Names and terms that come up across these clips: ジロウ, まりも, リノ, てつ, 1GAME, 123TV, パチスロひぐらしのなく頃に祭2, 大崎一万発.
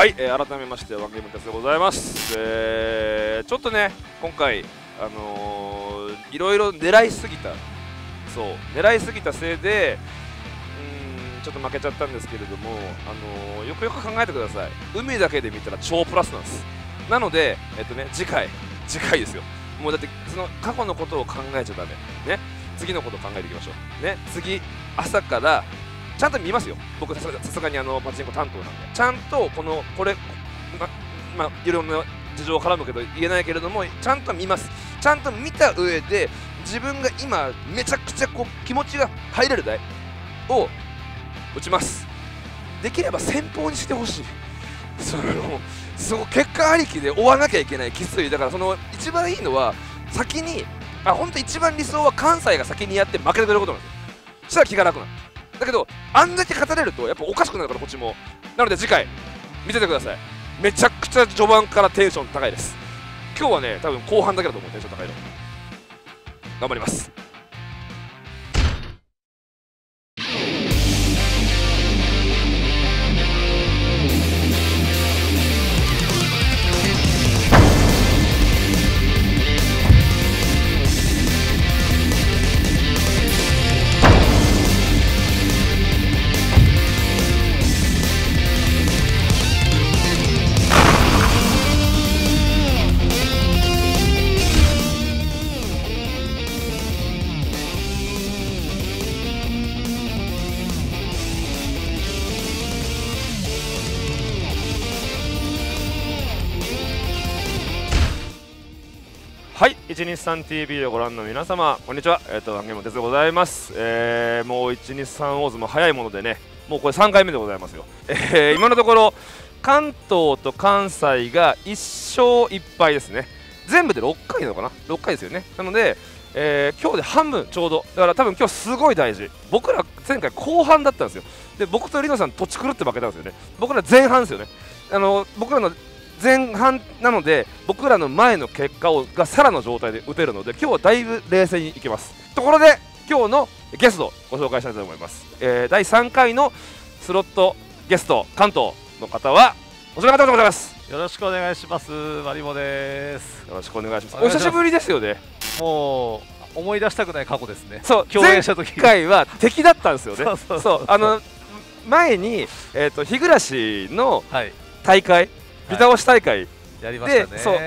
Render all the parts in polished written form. はい、改めましてワンゲームですでございます、ちょっとね今回いろいろ狙いすぎたせいでちょっと負けちゃったんですけれども、よくよく考えてください。海だけで見たら超プラスなんです。なので、次回ですよ。もうだってその過去のことを考えちゃダメね。次のことを考えていきましょうね。次朝からちゃんと見ますよ。僕さすがにパチンコ担当なんでちゃんとこれまいろんな事情を絡むけど言えないけれども、ちゃんと見ます。ちゃんと見た上で自分が今めちゃくちゃこう気持ちが入れる台を打ちます。できれば先方にしてほしい。その結果ありきで追わなきゃいけないきつい。だからその一番いいのは先に本当一番理想は関西が先にやって負けてることなんですよ。そしたら気が楽なんだけど、あんだけ語れるとやっぱおかしくなるからこっちも。なので次回見ててください。めちゃくちゃ序盤からテンション高いです。今日はね多分後半だけだと思うテンション高いの。頑張ります。はい、123TV をご覧の皆様こんにちは。ワンゲームですでございます。もう123大相撲早いものでね、もうこれ3回目でございますよ。今のところ関東と関西が1勝1敗ですね。全部で6回なのかな、6回ですよね。なので、今日で半分ちょうどだから、多分今日すごい大事。僕ら前回後半だったんですよ。で僕とリノさん土地狂って負けたんですよね。僕ら前半ですよね。僕らの前半なので僕らの前の結果がさらの状態で打てるので、今日はだいぶ冷静にいけます。ところで今日のゲストをご紹介したいと思います。第3回のスロットゲスト関東の方はこちらの方でございます。よろしくお願いします。マリモです。よろしくお願いします。お久しぶりですよね。もう思い出したくない過去ですね。そう、共演した時前回は敵だったんですよね。そう前に日暮の大会、はい見倒し大会で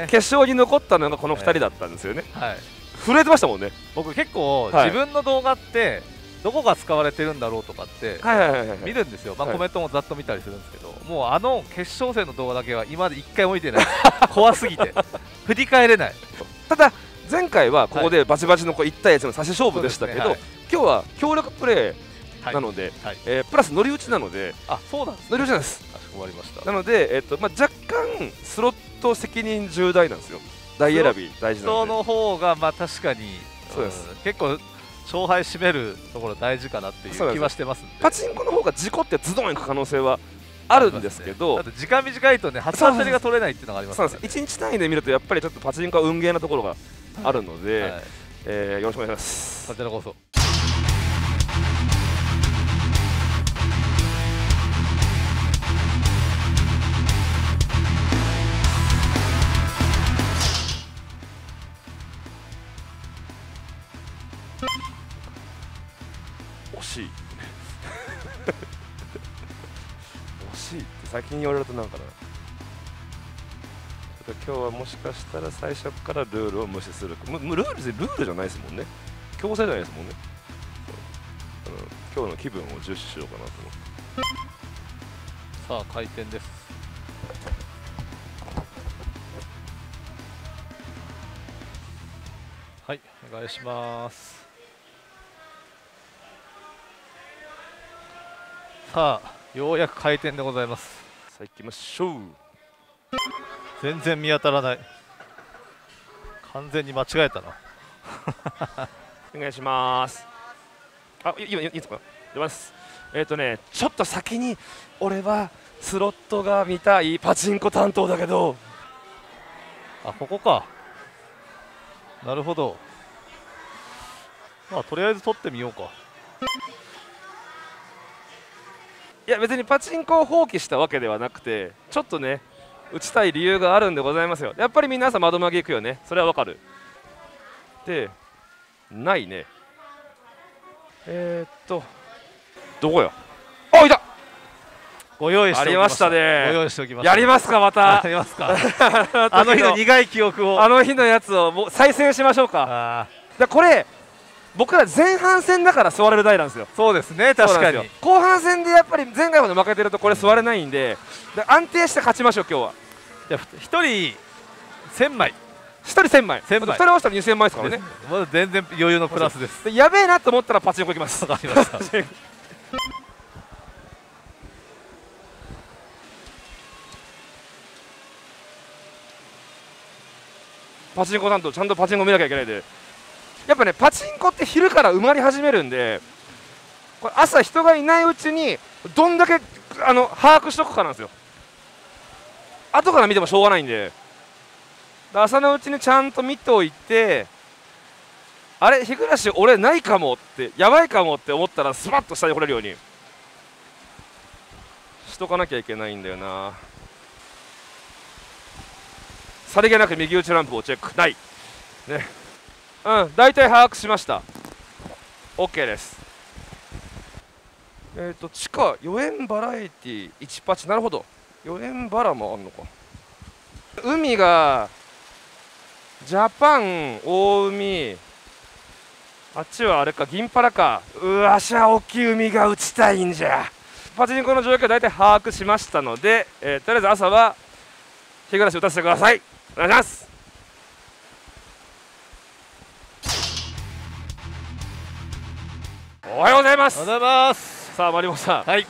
決勝に残ったのがこの2人だったんですよね。震えてましたもんね。僕結構自分の動画ってどこが使われてるんだろうとかって見るんですよ。コメントもざっと見たりするんですけど、もう決勝戦の動画だけは今まで1回も見てない。怖すぎて振り返れない。ただ前回はここでバチバチの1対1の差し勝負でしたけど、今日は協力プレーなのでプラス乗り打ちなので、乗り打ちなんです。なので、若干スロット責任重大なんですよ。大選び大事なので、人の方が確かにそうです、結構勝敗締めるところ大事かなっていう気はしてますんで。パチンコの方が事故ってズドンいく可能性はあるんですけど、だって時間短いとね初当たりが取れないっていうのがありますからね。1日単位で見るとやっぱりちょっとパチンコは運ゲーなところがあるので、よろしくお願いします。こちらこそ。惜しいって先に言われるとなんかな。今日はもしかしたら最初からルールを無視する。ルールじゃないですもんね。強制じゃないですもんね。今日の気分を重視しようかなと思って。さあ回転です。はい、お願いします。さあ、ようやく回転でございます。さあ行きましょう。全然見当たらない。完全に間違えたな。お願いします。あ、今いいですか。出ます。ちょっと先に俺はスロットが見たいパチンコ担当だけど。あ、ここか。なるほど。まあとりあえず取ってみようか。いや別にパチンコを放棄したわけではなくて、ちょっとね打ちたい理由があるんでございますよ。やっぱり皆さん窓曲げ行くよね、それはわかる。でないね。どこよ。あ、いた。ご用意しておきましたね。ご用意しておきました。やりますかまた。やりますか。あの日の苦い記憶を。あの日のやつをもう再生しましょうか。じゃこれ僕ら前半戦だから座れる台なんですよ。そうですね、確かに。後半戦でやっぱり前回ほど負けてるとこれ座れないんで、安定して勝ちましょう今日は。じゃ1人1000枚。1人1000枚、2人合わせたら2000枚ですからね。まだ全然余裕のプラスです。やべえなと思ったらパチンコ行きます。パチンコ担当ちゃんとパチンコ見なきゃいけないで、やっぱねパチンコって昼から埋まり始めるんで、これ朝人がいないうちにどんだけ把握しとくかなんですよ。後から見てもしょうがないんで、朝のうちにちゃんと見ておいて、あれ日暮俺ないかもって、やばいかもって思ったらスパッと下に来れるようにしとかなきゃいけないんだよな。さりげなく右打ちランプをチェックないね。うん、大体把握しました。 OK です。地下4円バラエティ1パチ、なるほど、4円バラもあんのか。海がジャパン、大海、あっちはあれか、銀パラか。うわしゃ、大きい海が打ちたいんじゃ。パチンコの状況大体把握しましたので、とりあえず朝は日暮打たせてください。お願いします。おはようございます。おはようございます。さあマリモさん、はい、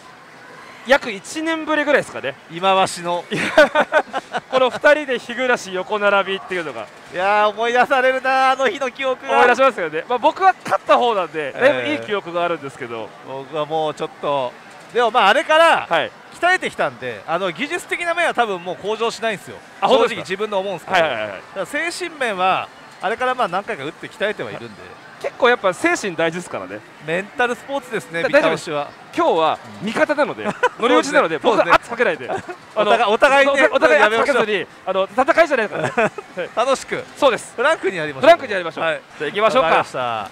約1年ぶりぐらいですかね、今わしのこの2人で日暮らし横並びっていうのが、いやー思い出されるな、あの日の記憶が思い出しますよね。まあ、僕は勝った方なんでだいぶいい記憶があるんですけど、僕はもうちょっとでも、まああれから鍛えてきたんで、はい、技術的な面は多分もう向上しないんですよ、正直自分の思うんですけど、精神面はあれからまあ何回か打って鍛えてはいるんで、はい、結構やっぱ精神大事ですからね。メンタルスポーツですね。大丈夫です。今日は味方なので、乗り落ちなので、僕は圧かけないで。お互いね、お互い圧かけずに、戦いじゃないから。楽しく。そうです。フランクにやりましょう。フランクにやりましょう。じゃ、行きましょうか。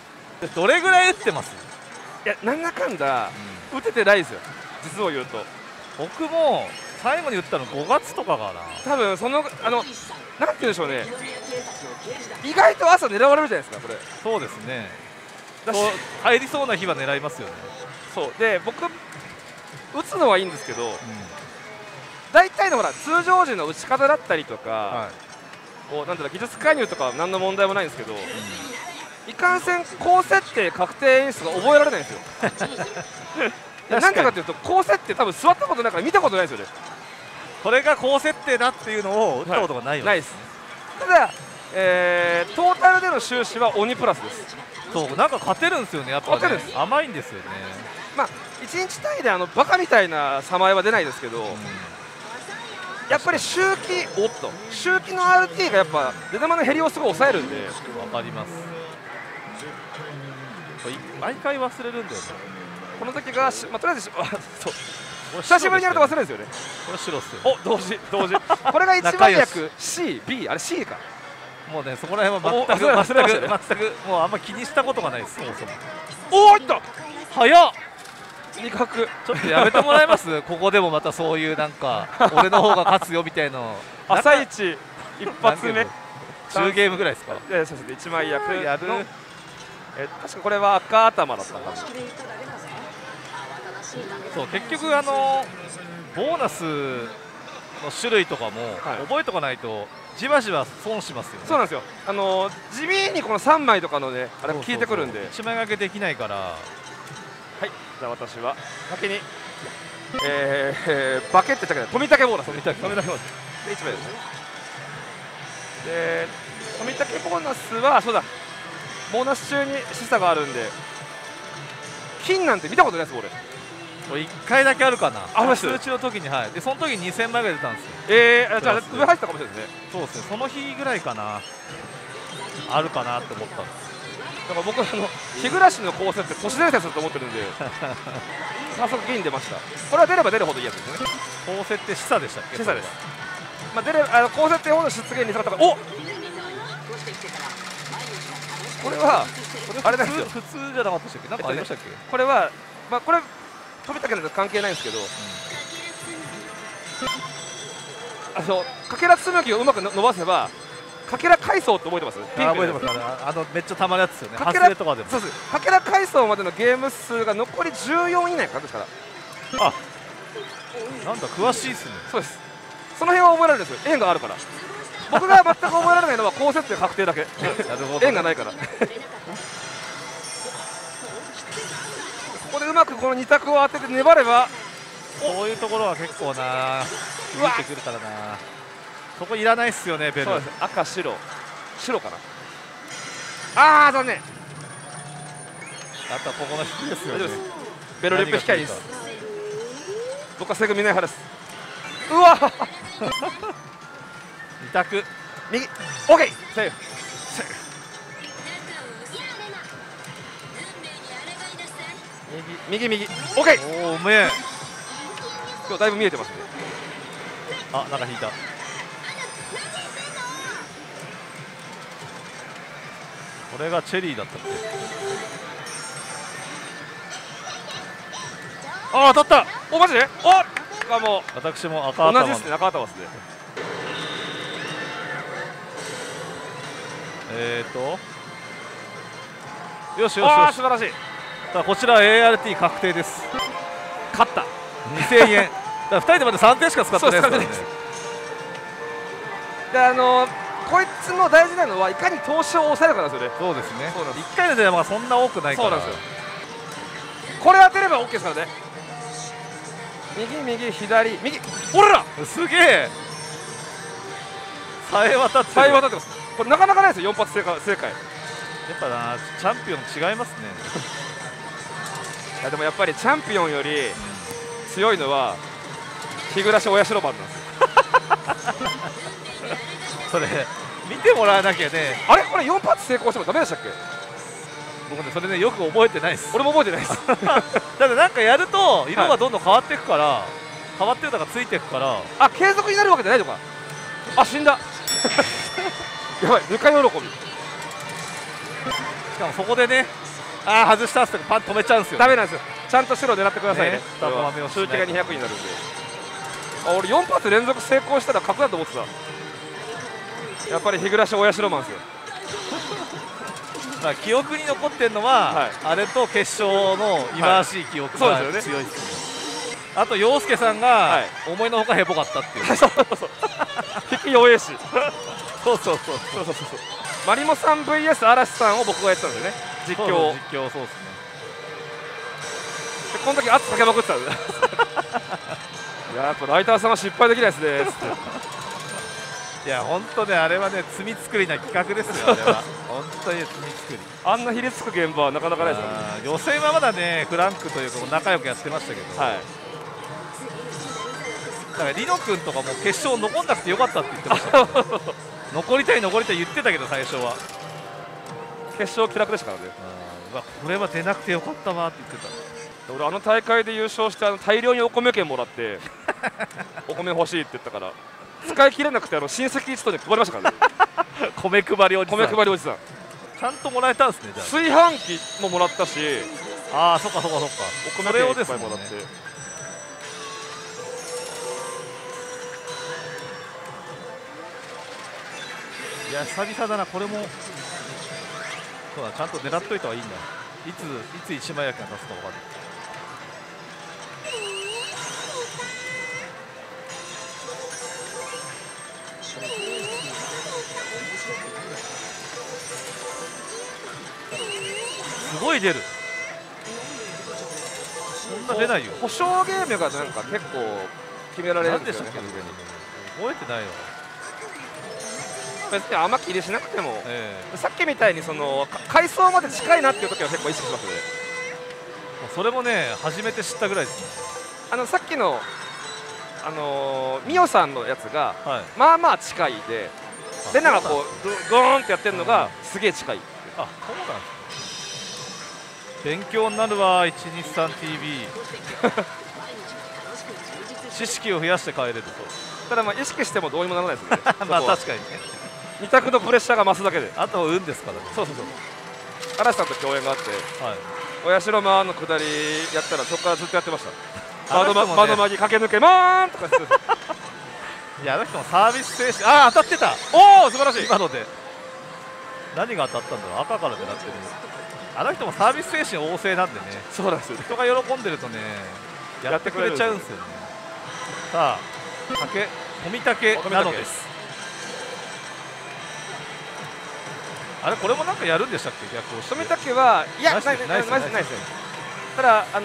どれぐらい打ってます。いや、なんだかんだ、打ててないですよ。実を言うと。僕も、最後に打ったの5月とかかな。多分、その、なんていうんでしょうね。意外と朝狙われるじゃないですか、これ。そうですね。入りそうな日は狙いますよね。そうで、僕打つのはいいんですけど、大体のほら通常時の打ち方だったりとか、こうなんていうの技術介入とかは何の問題もないんですけど、いかんせん高設定確定演出が覚えられないんですよ。なんでかというと、高設定多分座ったことないから見たことないですよね。これが高設定だっていうのを打ったことがないよね。ないです。ただトータルでの収支は鬼プラスです。そう、なんか勝てるんですよね、やっぱね、甘いんですよね。まあ1日単位でバカみたいなさまいは出ないですけど、やっぱり周期、おっと周期の RT がやっぱ出玉の減りをすごい抑えるんで、わかります。毎回忘れるんだよね、この時が、まあ、とりあえずそう久しぶりにやると忘れるんですよね。これ白っすよ。お、同時これが一番役 CB、 あれ C かもうね、そこら辺は全くもうあんま気にしたことがないです。おお、いった、早っ、味覚ちょっとやめてもらえます。ここでもまたそういうなんか俺の方が勝つよみたいな、朝一一発目10ゲームぐらいですか。いや、そうですね、一枚役やる。確かこれは赤頭だったかな。そう、結局ボーナスの種類とかも覚えとかないとじわじわ損しますよね。そうなんですよ。地味にこの三枚とかのね、あれ効いてくるんで、一枚掛けできないから。はい、じゃあ私は先にバケってたけど、富竹ボーナス。富竹ボーナス。で一枚ですね。で富竹ボーナスはそうだ。ボーナス中に示唆があるんで、金なんて見たことないです、俺。1回だけあるかな、数値の時に、はい、でその時に2000枚ぐらい出たんですよ。じゃあ上入ったかもしれないですね。そうですね、その日ぐらいかな、あるかなって思ったんです。だから僕日暮の構成って都市伝説だと思ってるんで早速銀出ました。これは出れば出るほどいいやつですね。高設定示唆でしたっけ。示唆です。まあ、出れば高設定ほど出現に下がったから。おっ、これはあれですよ。普通じゃなかったっけ。なんかありましたっけ。これはまあこれ飛びたけないと関係ないんですけど、かけらつむぎをうまく伸ばせばかけら階層って覚えてます？覚えてます。めっちゃたまるやつですよね。かけらとかでも。そうです。かけら階層までのゲーム数が残り14以内かですから。あ、なんだ詳しいですね。そうです。その辺は覚えられるんですよ、縁があるから。僕が全く覚えられないのは高設定確定だけ。縁がないから。ここでうまくこの2択を当てて粘れば。こういうところは結構な見えてくるからな。そこいらないっすよね、ベル。そうです。赤白白かな。ああ残念。あとはここの引きですよね。ベロリップ控えです。僕はセグミない派です。うわ二択右 OK セーフセーフ。右 OK。 おおうめえ。今日だいぶ見えてますね。あ、なんか引いた。これがチェリーだったって。ああ当たった。おマジで。おあもう私も赤頭同じですね。赤頭ですね。よしよしよし、素晴らしい。こちら ART 確定です。勝った2000円。2人でまだ3点しか使ってないですからね。でこいつの大事なのはいかに投資を抑えるかなんですよね。そうですね。1回の出玉がそんな多くないから。そうなんですよ。これ当てれば OK ですからね。右右左右。おららすげえさえ渡ってます。これなかなかないですよ、4発正解。やっぱなチャンピオン違いますね。いやでもやっぱりチャンピオンより強いのは日暮親代番なんです。それ見てもらわなきゃね。あれこれ4発成功してもダメでしたっけ。僕ねそれねよく覚えてないです。俺も覚えてないです。だってなんかやると色がどんどん変わっていくから、はい、変わってるとかついていくから。あ継続になるわけじゃないのか。あ死んだ。やばい、ぬか喜び。しかもそこでね、ああ、外したっすとかパン止めちゃうんですよ。ダメなんですよ。ちゃんと白を狙ってくださいね。集計が200になるんで。あ、俺4発連続成功したら格だと思ってた。やっぱり日暮親代マンですよ。まあ記憶に残ってるのは、はい、あれと決勝の忌まわしい記憶が強いですよね。あと陽介さんが思いのほかヘボかったっていう。そうそうそう。敵弱えし。そうマリモさん VS 嵐さんを僕がやってたんですよね、実況を。そうですね。でこの時圧かけまくってたんです。いややっぱライターさんは失敗できないですね。いや本当ねあれはね罪作りな企画ですよ。あれは本当に罪作り。あんなひれつく現場はなかなかないですよね。予選はまだねフランクというか仲良くやってましたけど、はい、だからリノ君とかも決勝残んなくてよかったって言ってました。残りたい言ってたけど最初は決勝気楽でしたからね。うわこれは出なくてよかったわって言ってた。俺あの大会で優勝して大量にお米券もらってお米欲しいって言ったから使い切れなくて親戚一同に配りましたからね。米配りおじさん。ちゃんともらえたんですね。炊飯器ももらったし。ああそっかそっかそっか。お米券いっぱいもらって。いや久々だな。これもそうだ、ちゃんと狙っといた方がいいんだ。いつ一枚焼きが出すか分かんない。すごい出る。そんな出ないよ。保証ゲームがなんか結構決められるんですよね。覚えてないよ。別にあんま気にしなくても、さっきみたいにその階層まで近いなっていう時は結構意識しますね。それもね初めて知ったぐらいですね。さっきのミオさんのやつが、はい、まあまあ近いで、レナがこうゴーンってやってるのがすげえ近い。あ、そうなんです勉強になるわ 123TV 知識を増やして帰れると。ただまあ意識してもどうにもならないですねまあ確かにね、2択のプレッシャーが増すだけで、あとは運ですからね。そうそうそう、嵐さんと共演があって、はい、お社の間の下りやったらそこからずっとやってました。窓間に駆け抜けまーんとかしていや、あの人もサービス精神、ああ当たってた、おお素晴らしい。今ので何が当たったんだろう、赤から狙ってる。あの人もサービス精神旺盛なんでね。そうなんですよ、人が喜んでるとねやってくれちゃうんですよね。さあ富竹なのです。あれ、これもなんかやるんでしたっけ、逆をして。富竹はいやないですね。ただた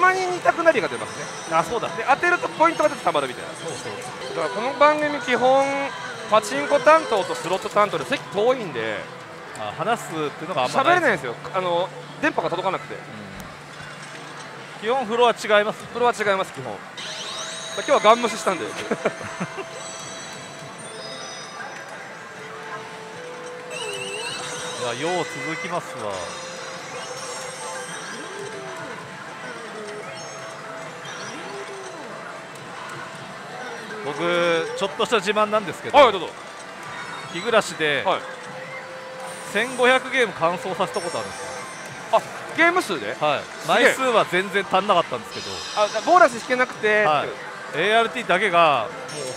まに似たくなりが出ますね。あ、そうだ。で当てるとポイントが出てたまるみたいな。そうそう、だからこの番組基本パチンコ担当とスロット担当で席遠いんで話すっていうのがあんまり喋れないんですよ。電波が届かなくて、基本フロア違います。フロア違います、基本。今日はガン無視したんだよいや、よう続きますわ。僕ちょっとした自慢なんですけど、日暮らしで、はい、1500ゲーム完走させたことあるんですよ。あ、ゲーム数で、はい、枚数は全然足んなかったんですけど、あ、ボーナス引けなくて、はい、ART だけが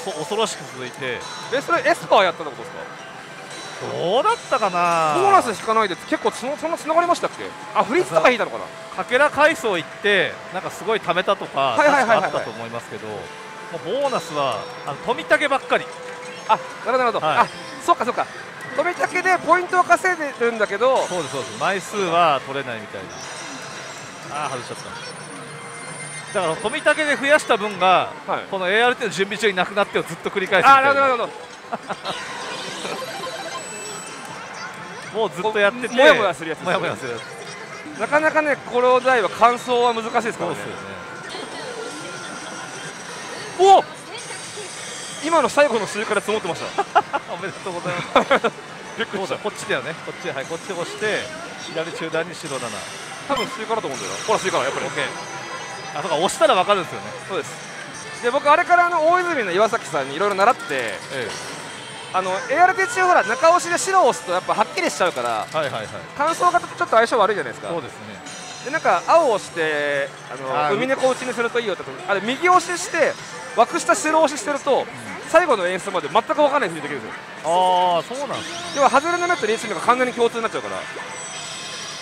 もう恐ろしく続いて、それエスパーやったってことですか。どうだったかな。ボーナス引かないで結構そんなつながりましたっけ。あ、フリーズとか引いたのかな。かけら階層行ってなんかすごい貯めたとかあったと思いますけど、もうボーナスは富竹ばっかり。あ、なるほどなるほど、はい、あ、そうかそうか、富竹でポイントを稼いでるんだけど、そうですそうです、枚数は取れないみたいな。あ、外しちゃった。だから富竹で増やした分が、はい、この ART の準備中になくなってをずっと繰り返すみたいな。あ、なるほどなるほどもうずっとやってて、もやもやするやつ、なかなかね、この台は完走は難しいですからね。お、今の最後の数から積もってましたおめでとうございますびっくりした。こっちだよね、こっち、はい、こっち押して、左中段に白7、多分スイカだと思うんだよな。ほらスイカだ、やっぱり OK。 あ、そうか、押したら分かるんですよね。そうです。で、僕あれから大泉の岩崎さんにいろいろ習って、ええ、ART 中ほら中押しで白を押すとやっぱはっきりしちゃうから、乾燥型とちょっと相性悪いじゃないですか。そうですね。で、なんか青を押して海猫打ちにするといいよって、あれ右押しして枠下白押ししてると、最後の演出まで全く分からないふうにできるんですよ。ああ、そうなんです。要は外れの目とリーチのが完全に共通になっちゃうから、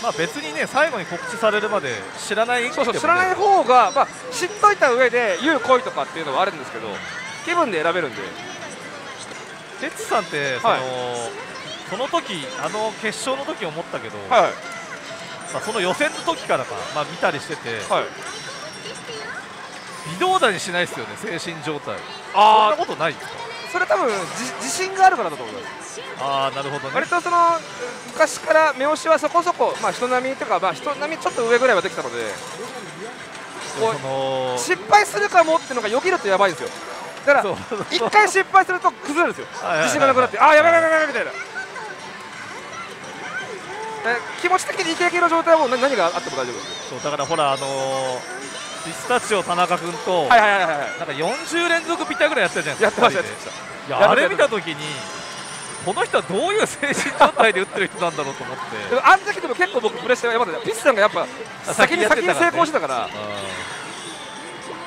まあ別にね、最後に告知されるまで知らない、そうそう、知らない方がまあ知っといた上で言う恋とかっていうのはあるんですけど、気分で選べるんで。哲さんってその時、決勝の時思ったけど、その予選の時からか見たりしてて、微動だにしないですよね、精神状態。あ、そんなことない。それ多分自信があるからだと思います。ああ、なるほどね。割と昔から目押しはそこそこ、人並みとか、人並みちょっと上ぐらいはできたので、失敗するかもっていうのがよぎるとやばいんですよ。だから一回失敗すると崩れるんですよ、自信がなくなって、ああやばいやばいやばいみたいな。気持ち的にイケイケの状態はもう何があっても大丈夫です。そう、だからほらピスタチオ田中君となんか40連続ピッタぐらいやってたじゃないですか。やってました。あれ見たときに、この人はどういう精神状態で打ってる人なんだろうと思って。あの時でも結構僕プレッシャーがやばかった。ピスさんがやっぱ先に成功してたから。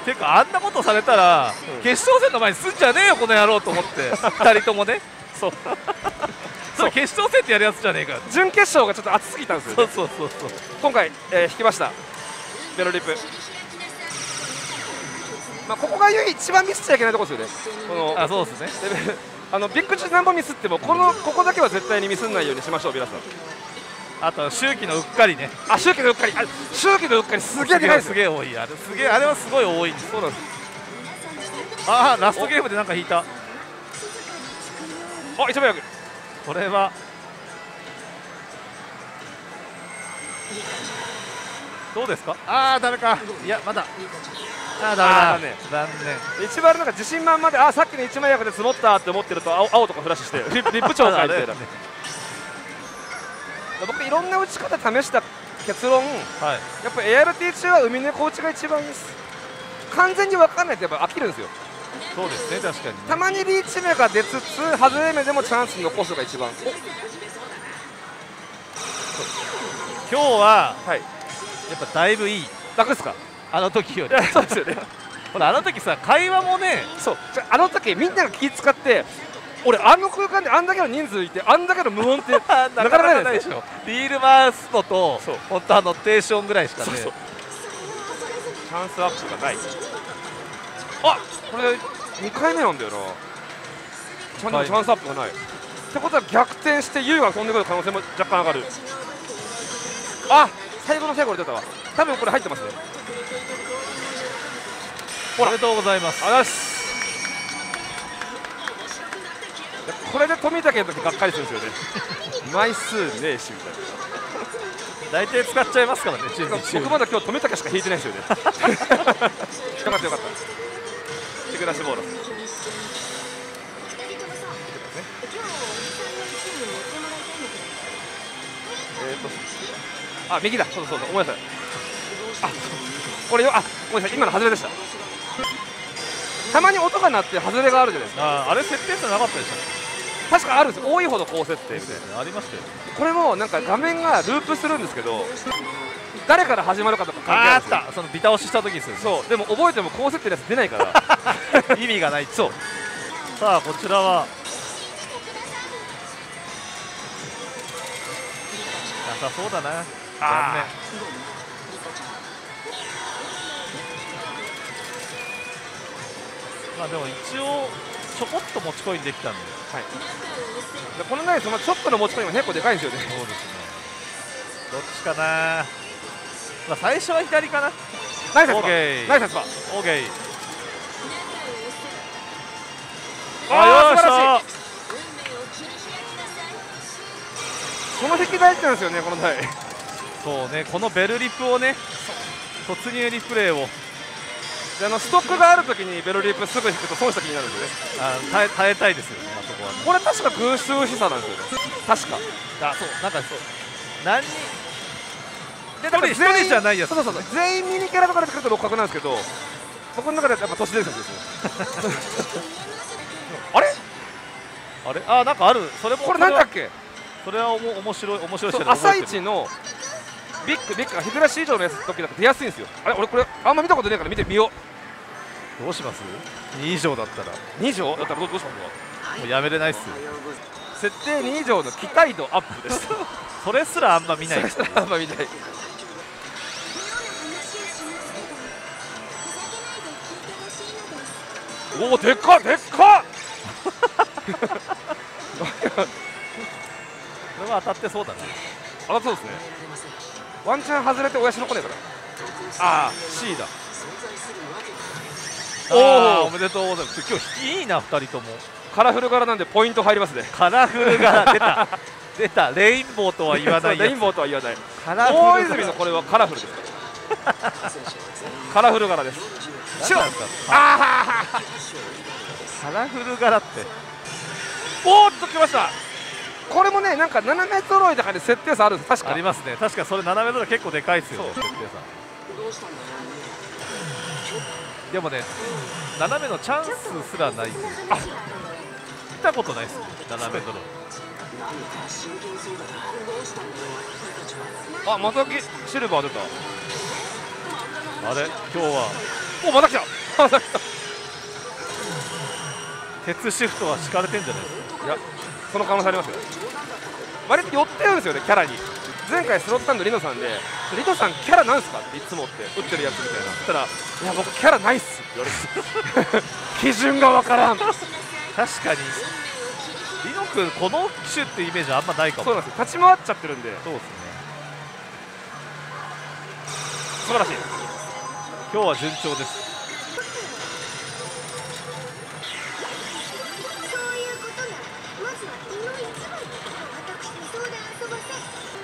てか、あんなことされたら決勝戦の前にすんじゃねえよこの野郎と思って2人ともね。そうそれ決勝戦ってやるやつじゃねえか。準決勝がちょっと熱すぎたんですよ。そうそうそう。今回引きました、ベロリップ。ここが一番ミスっちゃいけないところですよね。あ、そうですね。ビッグ中何本ミスってもここだけは絶対にミスんないようにしましょう皆さん。あと周期のうっかりね。あ、周期のうっかり、周期のうっかりすげえでかい、すげえ多い。あれすげえ、あれはすごい多い。そうなんです。ああ、ラストゲームでなんか引いた。あ、一番よくこれはどうですか。ああ、ダメか。いや、まだ。ああ、ダメだね。残念。一番なんか自信満々で、あ、さっきの一枚役で積もったって思ってると、青とかフラッシュしてリップ長が入ってる。僕いろんな打ち方試した結論、やっぱ ART 中は海のコーチが一番いいです。完全に分かんないとやっぱ飽きるんですよ。そうですね、確かに、ね、たまにリーチ目が出つつ外れ目でもチャンスに残すのが一番。今日は、はい、やっぱだいぶいい、楽ですか、あの時より。そうですよね。ほらあの時さ、会話もね、そう、あの時みんなが気使って、俺あの空間であんだけの人数いてあんだけの無音ってなかなかないでしょ。リール回すのと本当あのテーションぐらいしかね、チャンスアップがない。あ、これ2回目なんだよな、チャンスアップがないってことは逆転して優が飛んでくる可能性も若干上がる。あ、最後の最後に出たわ、多分これ入ってますね。おめでとうございます。あし、これで富田家の時がっかりするんですよね。枚数ねえしみたいな。大体使っちゃいますからね。僕まだ今日富田家しか引いてないですよね。よかったよかった。チクラシボール。あ、右だ。そうそうそう。ごめんなさい。あ、これよ、あ、ごめんなさい。今の外れでした。たまに音が鳴って外れがあるじゃないですか。あれ設定ってなかったでしたっけ。確かあるんですよ、多いほど高設定みたいな、ありましたよ。これもなんか画面がループするんですけど、誰から始まるかとか関係ないんですよ。あった、そのビタ押しした時ですよね。そう、でも覚えても高設定のやつ出ないから意味がない。そう。さあこちらはなさそうだな、残念。まあでも一応ちょこっと持ちコインできたんで、はい、この中でそのちょっとの持ちコインも結構でかいんですよね。そうですね、どっちかな、まあ、最初は左かな。ナイスサスパー、ナイスサスパー、オーケー。ああ、素晴らしい。この壁大事なんですよね、この台。そうね、このベルリップをね、突入リプレイを、あのストックがあるときにベルリップすぐ引くと損した気になるんでね、耐えたいですよね、あそこはね。これ確か偶数比差なんですよね、確か。あ、そう、なんかそう、何人で、だから1人じゃないやつ、そうそうそう、全員ミニキャラとかで作ると六角なんですけど、僕の中ではやっぱ都市伝説ですね。あれあれ、あ、なんかある、それもこれなんだっけ、それは面白い。朝一のビッグが日暮らし以上のやつの時だと出やすいんですよ。あれ、俺これあんま見たことないから見てみよう。どうします ?2 以上だったら、2条だったらどうしますか。もうやめれないっすよ。設定2以上の期待度アップです。それすらあんま見ない。それすらあんま見ない。おお、でっかでっか。これは当たってそうだね。当たってそうですね。ワンチャン外れて親父の子ねえから。ああ、C だ。おお、おめでとうございます。今日いいな、2人とも。カラフル柄なんでポイント入りますね。カラフル柄、出た。出た、レインボーとは言わない。レインボーとは言わない。大泉のこれはカラフルですから。カラフル柄です。白。ああ。カラフル柄って。おーっと、来ました。これもね、なんか斜め揃いとかで設定差あるんです。確かありますね。確かそれ斜め揃い結構でかいですよ、設定差。でもね、斜めのチャンスすらない。あ、見たことないですね、斜め揃い。あ、またシルバー出た。あれ、今日はお、また来た、また来た。鉄シフトは敷かれてんじゃないですか。いや、その可能性ありますよ。割と寄ってるんですよね、キャラに。前回スロットサンドリノさんで、リノさんキャラなんすかっていつもって打ってるやつみたいな。そしたら、いや僕キャラないっすって言われて。基準がわからん。確かにリノ君この機種ってイメージあんまないかも。そうなんですよ、立ち回っちゃってるんで。そうですね、素晴らしい。今日は順調です。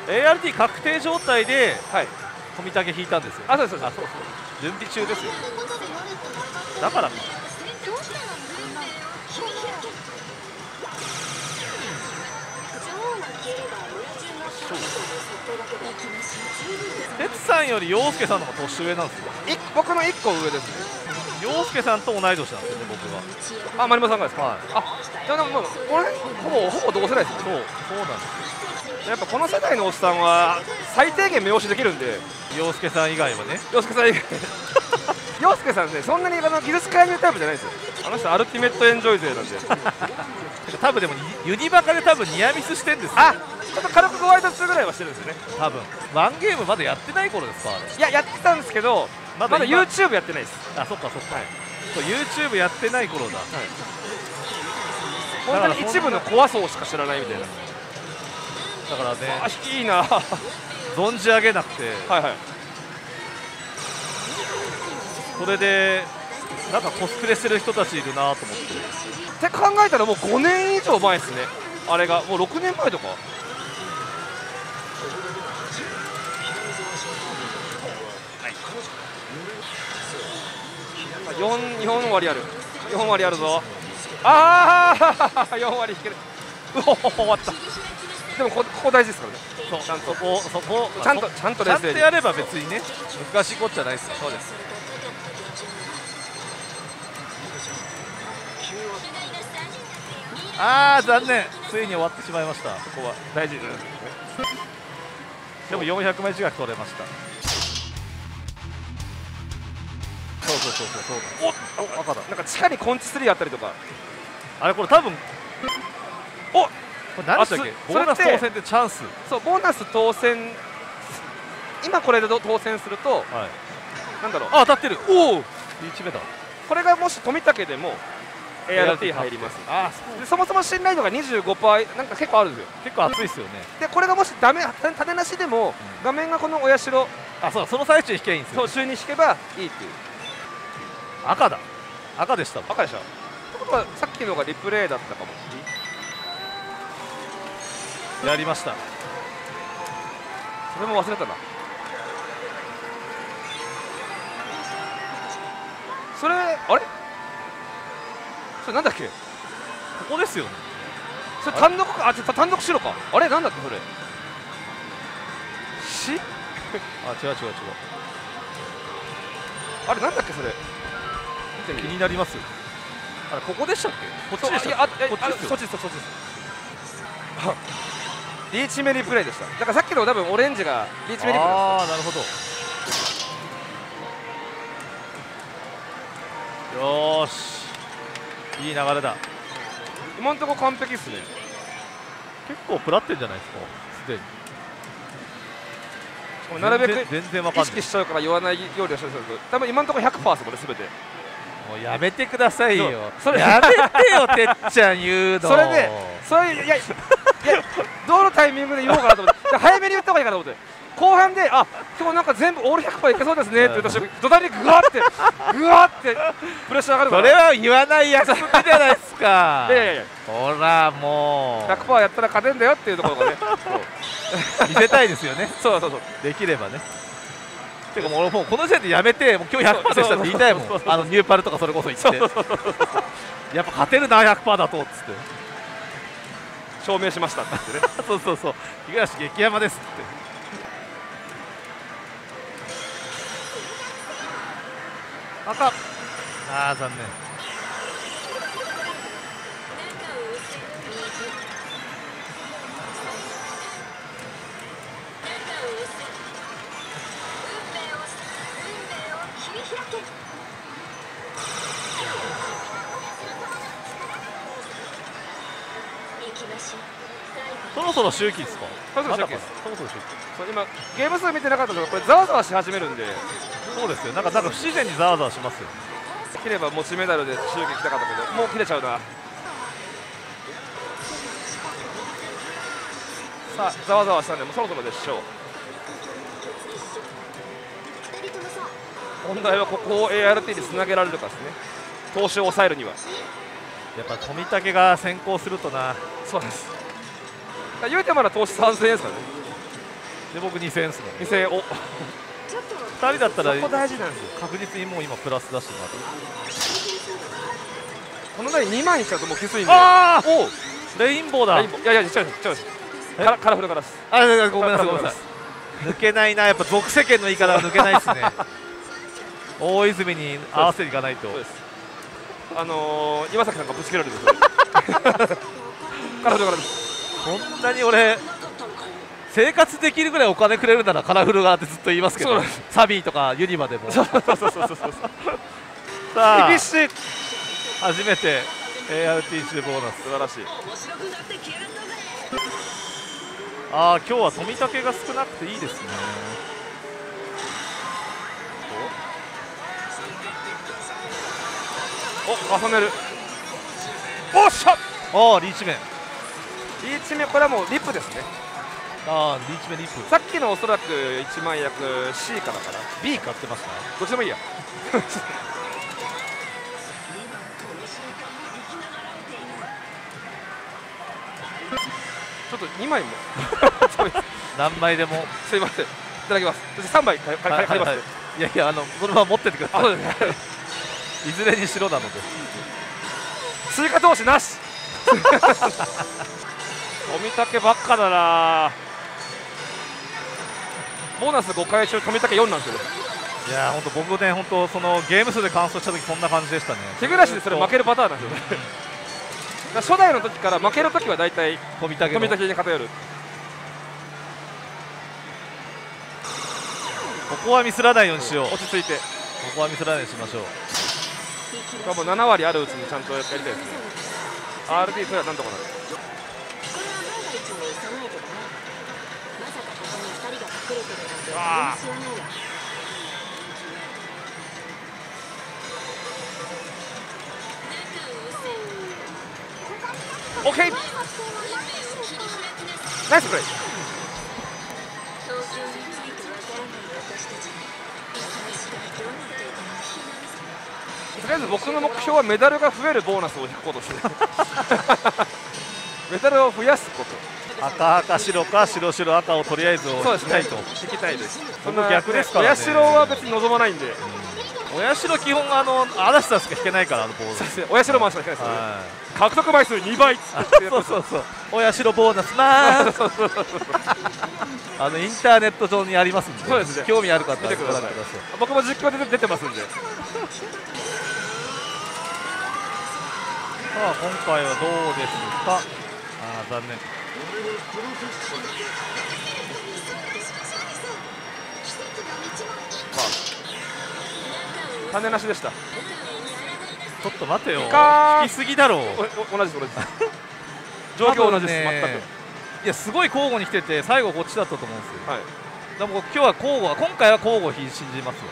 ART 確定状態で富田家引いたんですよ。あ、そうそうそう、準備中ですよ。だから哲さんより陽介さんの方が年上なんですよ。僕の1個上ですね。陽介さんと同い年なんですよね、僕が。あ、丸山さんがですか。はい、あ、じゃあもうこれほぼ同世代ですよ。そうなんです。やっぱこの世代のおっさんは最低限目押しできるんで、陽介さん以外はね。陽介さん以外陽介さんね、そんなに技術改良タイプじゃないですよ。あの人アルティメットエンジョイ勢なんで多分でもユニバカで多分ニアミスしてんですよ。あ、ちょっと軽くご挨拶ぐらいはしてるんですよね、多分。ワンゲームまだやってない頃ですか。いや、やってたんですけどまだ YouTube やってないです。あ、そっかそっか、はい、そう YouTube やってない頃だ、はい、本当に一部の怖そうしか知らないみたいな。だからね、いいな存じ上げなくて、はい、はい、それでなんかコスプレしてる人たちいるなと思ってって考えたら、もう5年以上前ですね。あれがもう6年前とか。4割ある、4割あるぞ。ああ4割引ける。うお終わった。でもここ大事ですからね。そう、ちゃんとこうちゃんとちゃんとやれば別にね、難しいことじゃないです。そうです。ああ残念、ついに終わってしまいました。ここは大事ですでも400枚近く取れました。そう赤だ。なんか地下にコンチ3あったりとか。あれこれ多分おっ、これ何でしたっけ、ボーナス当選ってチャンス。そう、ボーナス当選、今これで当選すると、はい、なんだろう、あ、当たってる。おお、1メーター。これがもし富武でも ART 入ります。あ、そうで、そもそも信頼度が 25%、 なんか結構あるんですよ。結構熱いですよね。でこれがもしダメ、種なしでも、うん、画面がこのお社、あ、そう、その最中に引けばいいんですよ。途中に引けばいいっていう。赤だ、赤でした。赤でした。ってことはさっきのがリプレイだったかも。やりました。それも忘れたな。それ、あれ、それなんだっけ。ここですよね。それ単独、あ、ちょっと単独白か。あれなんだっけそれ。しあ、違う。あれなんだっけそれ。気になります。あれここでしたっけ。こっちでした。あ、こっちですよ。リーチメリプレイでした。だからさっきの多分オレンジがリーチメリプレイ。ああ、なるほど。よーし、いい流れだ。今んとこ完璧っすね。結構プラってんじゃないですか、すでに。なるべく意識しちゃうから言わないようにはしてるんですけど、多分今んとこ 100% ですもんね、すべて。もうやめてくださいよ。それやめてよ、てっちゃん言うの。それで、それ、いや、どのタイミングで言おうかなと思って、早めに言った方がいいかと思って、後半で、あ、今日なんか全部オール 100% いけそうですねって言った瞬間、土台にぐわって、プレッシャー上がるから。それは言わない約束じゃないですか。ほら、もう。100% やったら勝てんだよっていうところがね、見せたいですよね。そう、できればね。てかもうこの時点でやめて、もう今日 100% でしたって言いたいもん。あのニューパルとかそれこそ言ってやっぱ勝てるな 100% だとっつって証明しましたって言ってねそう五十嵐激山ですって赤。ああ残念。そろそろ周期ですか。そろそろ周期。今ゲーム数見てなかったのが、これざわざわし始めるんで。そうですよ。なんか不自然にざわざわしますよ。できれば持ちメダルで周期来たかったけど、もう切れちゃうな。さあざわざわしたんで、もうそろそろでしょう。問題はここを ART につなげられるかですね。投手を抑えるにはやっぱ富武が先行するとな。そうです。言うてまだ投手3000円ですからね。で僕2000円ですね。2000円を2人だったらここ大事なんですよ。確実にもう今プラスだし、この台2万いっちゃうともうきついんで。ああおレインボーだ。いやいや違う。カラフルガラス。あ、ごめんなさい。抜けないな、やっぱ俗世間の言い方は抜けないですね。大泉に合わせていかないと。岩崎さんがぶつけられるんですよ。こんなに俺生活できるぐらいお金くれるならカラフル側ってずっと言いますけど、サビーとかユニバでも。さあ厳しい。初めて ARTC ボーナス、素晴らしい。ああ今日は富竹が少なくていいですね。お重ねる。おっしゃ。ああリーチ面。リーチ面、これはもうリップですね。ああリーチ面リップ。さっきのおそらく一万役 C からから B 買ってますね。どっちでもいいや。ちょっと2枚も何枚でもすいません、いただきます。そして3枚買います。いやいや、そのまま持ってってください。いずれにしろなので追加投資なし。富竹ばっかだな。ボーナス5回中富竹4なんですよ。いや本当僕ね、本当そのゲーム数で完走した時こんな感じでしたね。手暮らしでそれ負けるパターンなんですよね。初代の時から負ける時は大体富竹に偏る。ここはミスらないようにしよう。落ち着いてここはミスらないようにしましょう。もう7割あるうちにちゃんとやりたいですね。 RD それはなんとかなる。ああオッケー、ナイスプレイ。とりあえず僕の目標はメダルが増えるボーナスを引くことですね。メダルを増やすこと。赤赤白か白白赤をとりあえず引きたいと。引きたいです。その逆ですからね。親白は別に望まないんで、親白基本嵐さんしか引けないから、ボーナス親白回しか引けないですよね。獲得倍数2倍。そうそうそう、親白ボーナスな。インターネット上にありますんで、興味ある方は見てください。僕も実況で出てますんで。さあ今回はどうですか。ああ残念。種なしでした。ちょっと待てよ、引きすぎだろう。同じです、状況同じです、全く。いや、すごい交互に来てて、最後こっちだったと思うんですよ。はい、でも今日は交互、今回は交互信じますよ。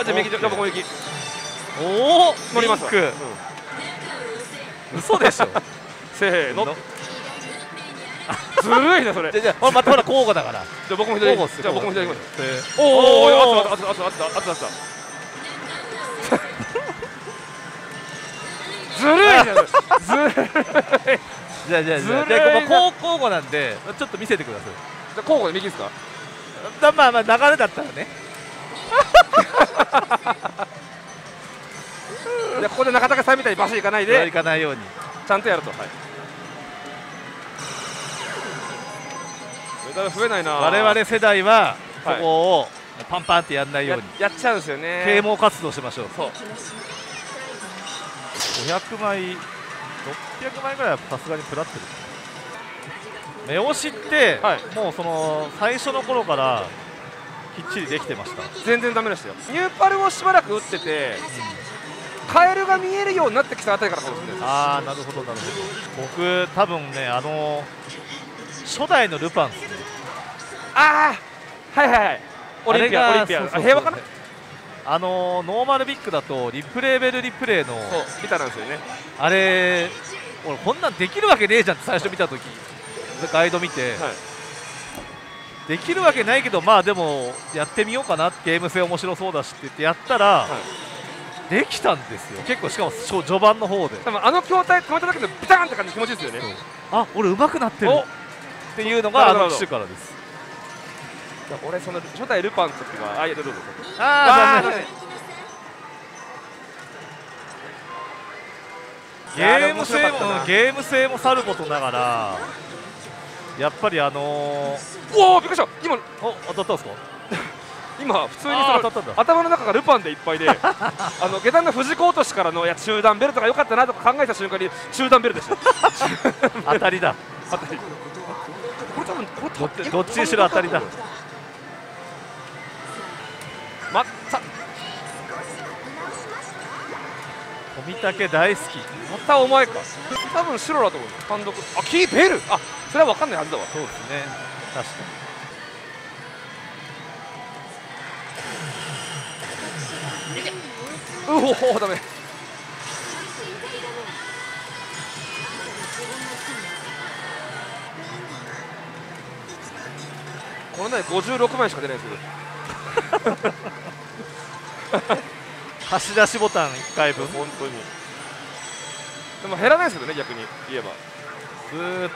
あ、じゃあ右、じゃあ僕右。おお、乗ります。嘘でしょ。せーの。ずるいなそれ。じゃあまたほら交互だから。じゃあ僕も左。じゃあ僕も左行きます。おお、あつあつあつあつあつ。ずるいじゃん。ずるい。じゃあ交互なんでちょっと見せてください。じゃ交互で右ですか。まあまあ流れだったらね。じゃここで中田さんみたいにバシッいかないで。いかないようにちゃんとやると。はい。メダル増えないな。我々世代はここをパンパンってやんないように。やっちゃうんですよね。啓蒙活動しましょう。そう。500枚、600枚ぐらいはさすがに食らってる。目押しって、はい、もうその最初の頃からきっちりできてました。全然ダメでしたよ。ニューパルをしばらく打ってて、カエルが見えるようになってきたあたりからかもしれないです。ああなるほどなるほど。僕多分ね、初代のルパンですね。ああはいはいはい。オリンピア、平和かな。ノーマルビッグだとリプレーベルリプレイの見たんですよね。あれ俺こんなんできるわけねえじゃんって最初見た時ガイド見て、はい、できるわけないけどまあでもやってみようかな、ゲーム性面白そうだしって言ってやったら、はい、できたんですよ。結構しかも序盤の方で多分筐体止めただけでビターンって感じ気持ちいいですよね。あ俺上手くなってるっていうのが機種からです。俺その初代ルパンの時はあいやどうぞ。ああ残念。ゲーム性もさることながらやっぱりおお、びっくりした。今当たったんですか？今普通にその頭の中がルパンでいっぱいで下段の藤子落としからの中段ベルとか良かったなとか考えた瞬間に中段ベルでした当たりだ、当たり。これ多分どっちにしろ当たりだ。また富竹大好き。またお前か。多分白だと思う。単独、あ、キーベル、あ、それは分かんないはずだわ。そうですね、確かに。うほほ、ダメ。このね、56枚しか出ないですけど貸し出しボタン1回分本当に。でも減らないですけどね、逆に言えばずーっ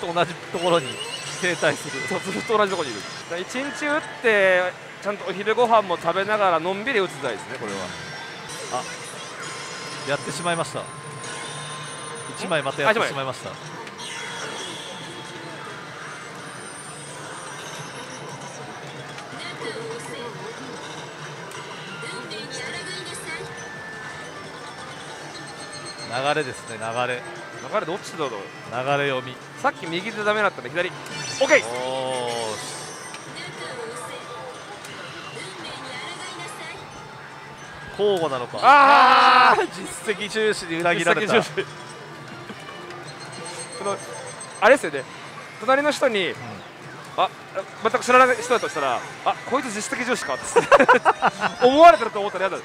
と同じところに停滞するずっと同じところにいる。1日打ってちゃんとお昼ご飯も食べながらのんびり打つ台ですね、これは。あ、やってしまいました。1枚またやってしまいました。流れですね、流れどっちだろう。流れ読み、さっき右でダメだったんで左 OK。 おー、交互なのか。ああ、実績重視に裏切られた。あれですよね、隣の人に、あ、全く知らない人だとしたら、あ、こいつ実績重視かって思われてると思ったら嫌だ。さ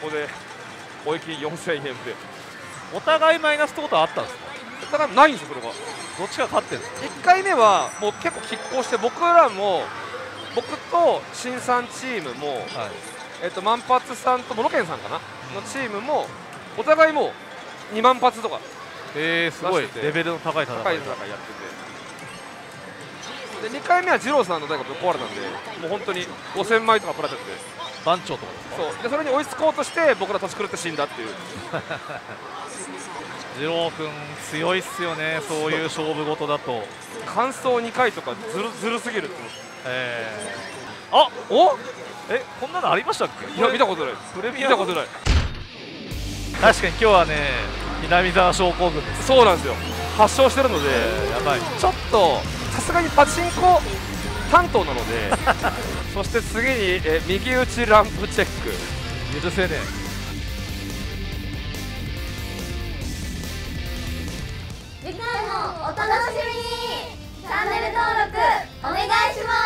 あ、ここで追い切り4000円でお互いマイナスってことはあったんですか？ただないんですよ、それが。どっちが勝ってるんですか？1回目はもう結構拮抗して、僕と新さんチームも、はい、万発さんとモロケンさんかなのチームもお互いもう2万発とか、すごいレベルの高い戦いやってて、で2回目は二郎さんの大学で壊れたんで、もう本当に5000枚とか取られちゃって番長とかですか。そうで、それに追いつこうとして僕ら年狂って死んだっていう二郎君強いっすよね、そういう勝負事だと。完走2回とかずるすぎるって思って、あ、お、こんなのありましたっけ？いや、見たことない。プレビュー見たことない。確かに今日はね、南沢症候群です。そうなんですよ、発症してるので、やばい。ちょっとさすがにパチンコ担当なのでそして次に右打ちランプチェック許せねえ。次回もお楽しみに。チャンネル登録お願いします。